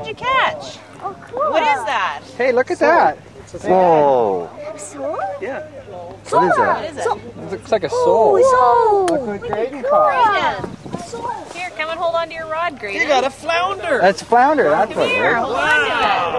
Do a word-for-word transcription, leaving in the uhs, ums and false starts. what'd you catch? Oh, cool. What is that? Hey, look at so, that. It's a soul. Whoa. A soul? Yeah. Soul. What is that? What is it? Soul. It looks like a soul. Oh, soul. Look like Graydon caught. Here, come and hold on to your rod, Graydon. You got a flounder. That's flounder. That's come what here, hold on to it.